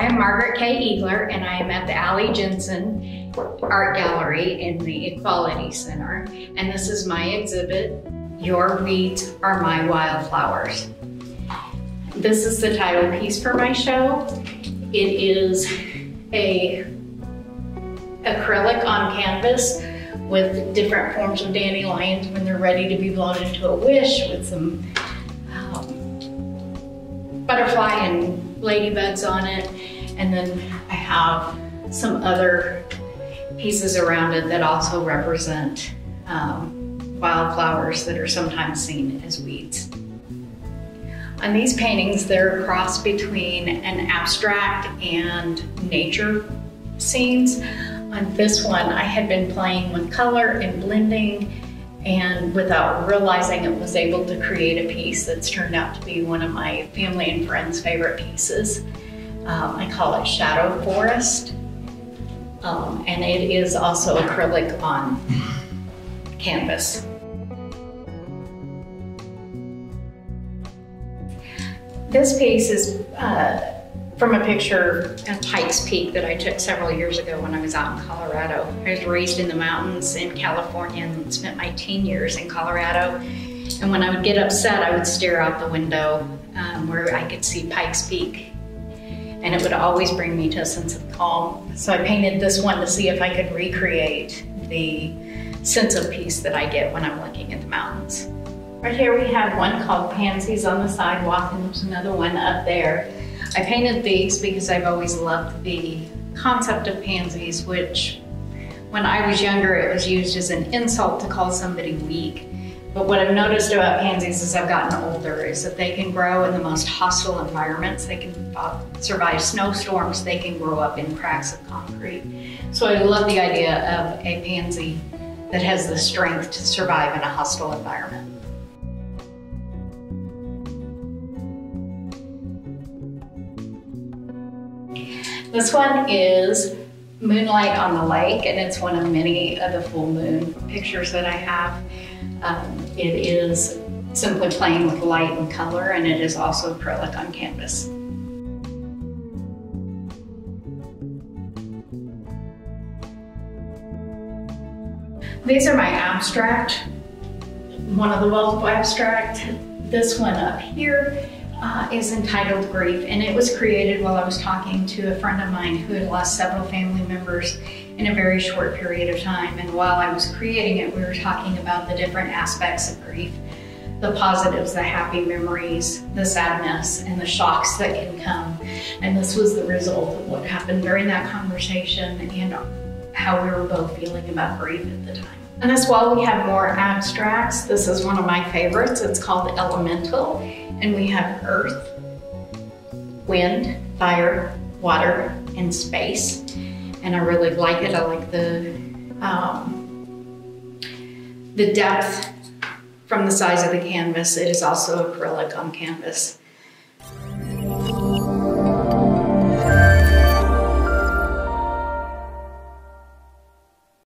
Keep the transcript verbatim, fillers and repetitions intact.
I am Margaret K. Eagler, and I am at the Allie Jensen Art Gallery in the Equality Center, and this is my exhibit, Your Weeds Are My Wildflowers. This is the title piece for my show. It is a acrylic on canvas with different forms of dandelions when they're ready to be blown into a wish, with some um, butterfly and ladybugs on it. And then I have some other pieces around it that also represent um, wildflowers that are sometimes seen as weeds. On these paintings, they're a cross between an abstract and nature scenes. On this one, I had been playing with color and blending, and without realizing it, was able to create a piece that's turned out to be one of my family and friends' favorite pieces. Um, I call it Shadow Forest, um, and it is also acrylic on canvas. This piece is uh, from a picture at Pikes Peak that I took several years ago when I was out in Colorado. I was raised in the mountains in California and spent my teen years in Colorado. And when I would get upset, I would stare out the window um, where I could see Pikes Peak. And it would always bring me to a sense of calm. So I painted this one to see if I could recreate the sense of peace that I get when I'm looking at the mountains. Right here we have one called Pansies on the Sidewalk, and there's another one up there. I painted these because I've always loved the concept of pansies, which when I was younger, it was used as an insult to call somebody weak. But what I've noticed about pansies as I've gotten older is that they can grow in the most hostile environments. They can survive snowstorms. They can grow up in cracks of concrete. So I love the idea of a pansy that has the strength to survive in a hostile environment. This one is Moonlight on the Lake, and it's one of many of the full moon pictures that I have. Um, it is simply playing with light and color, and it is also acrylic on canvas. These are my abstract, one of the multiple abstract. This one up here Uh, is entitled Grief, and it was created while I was talking to a friend of mine who had lost several family members in a very short period of time. And while I was creating it, we were talking about the different aspects of grief, the positives, the happy memories, the sadness, and the shocks that can come. And this was the result of what happened during that conversation and how we were both feeling about grief at the time. On this wall, we have more abstracts. This is one of my favorites. It's called Elemental, and we have earth, wind, fire, water, and space. And I really like it. I like the, um, the depth from the size of the canvas. It is also acrylic on canvas.